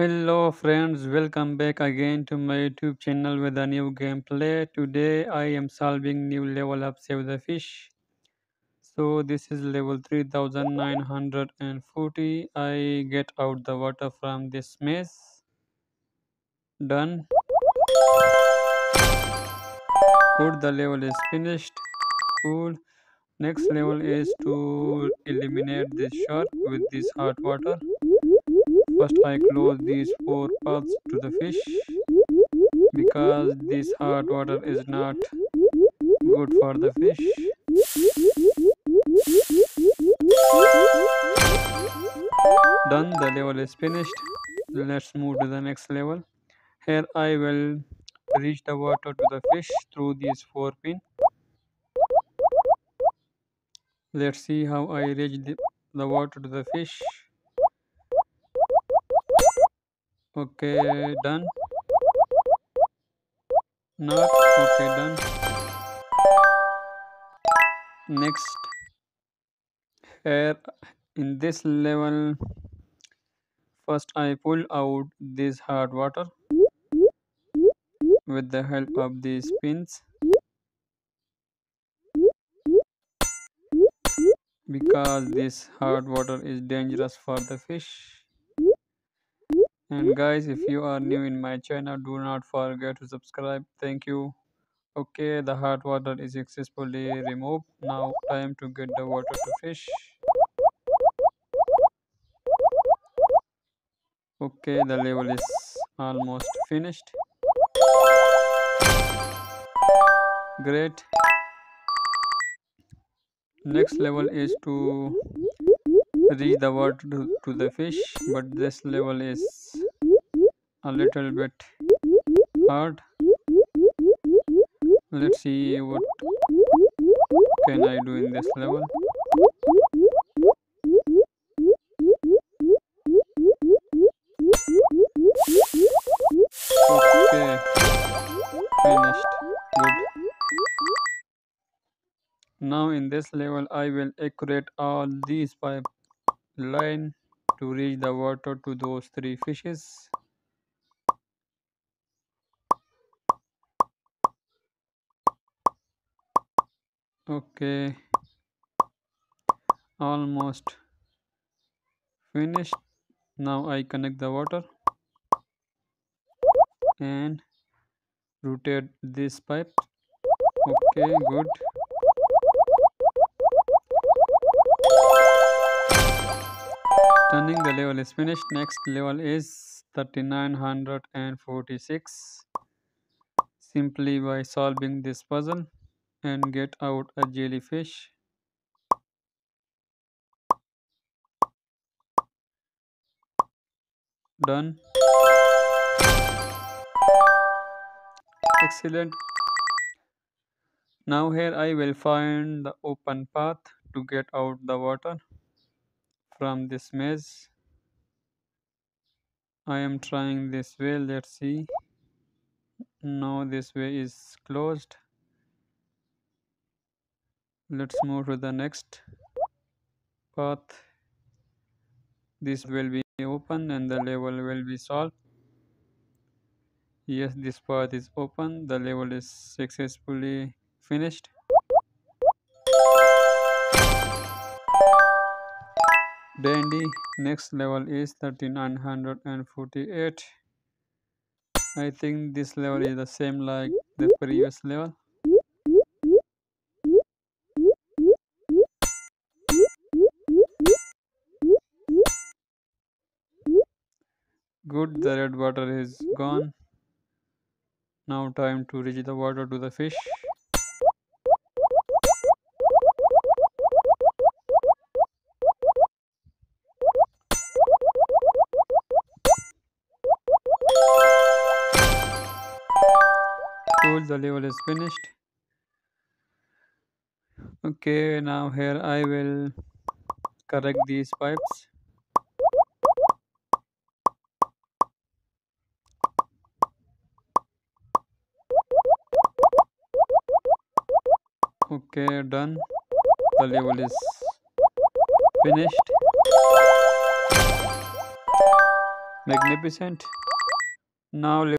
Hello friends, welcome back again to my YouTube channel with a new gameplay. Today I am solving new level up Save the Fish. So this is level 3940. I get out the water from this mess. Done. Good, the level is finished. Cool. Next level is to eliminate this shark with this hot water. First, I close these four paths to the fish because this hot water is not good for the fish. Done, the level is finished. Let's move to the next level. Here, I will reach the water to the fish through these four pins. Let's see how I reach the water to the fish. Okay, done. Not okay, done. Next, here in this level, first I pull out this hard water with the help of these pins because this hard water is dangerous for the fish. And guys, if you are new in my channel, do not forget to subscribe. Thank you. Okay, the hot water is successfully removed. Now time to get the water to fish. Okay, the level is almost finished. Great. Next level is to reach the water to the fish, but this level is a little bit hard. Let's see what can I do in this level. Okay, finished. Good. Now in this level I will accurate all these by line to reach the water to those three fishes. Okay, almost finished. Now I connect the water and routed this pipe. Okay, good. Turning the level is finished. Next level is 3946. Simply by solving this puzzle and get out a jellyfish. Done. Excellent. Now here I will find the open path to get out the water from this maze. I am trying this way. Let's see. Now this way is closed. Let's move to the next path. This will be open and the level will be solved. Yes, this path is open. The level is successfully finished. Dandy. Next level is 3948. I think this level is the same like the previous level. Good, the red water is gone. Now time to reach the water to the fish. Cool, the level is finished. Okay, now here I will correct these pipes. Okay, done. The level is finished. Magnificent. Now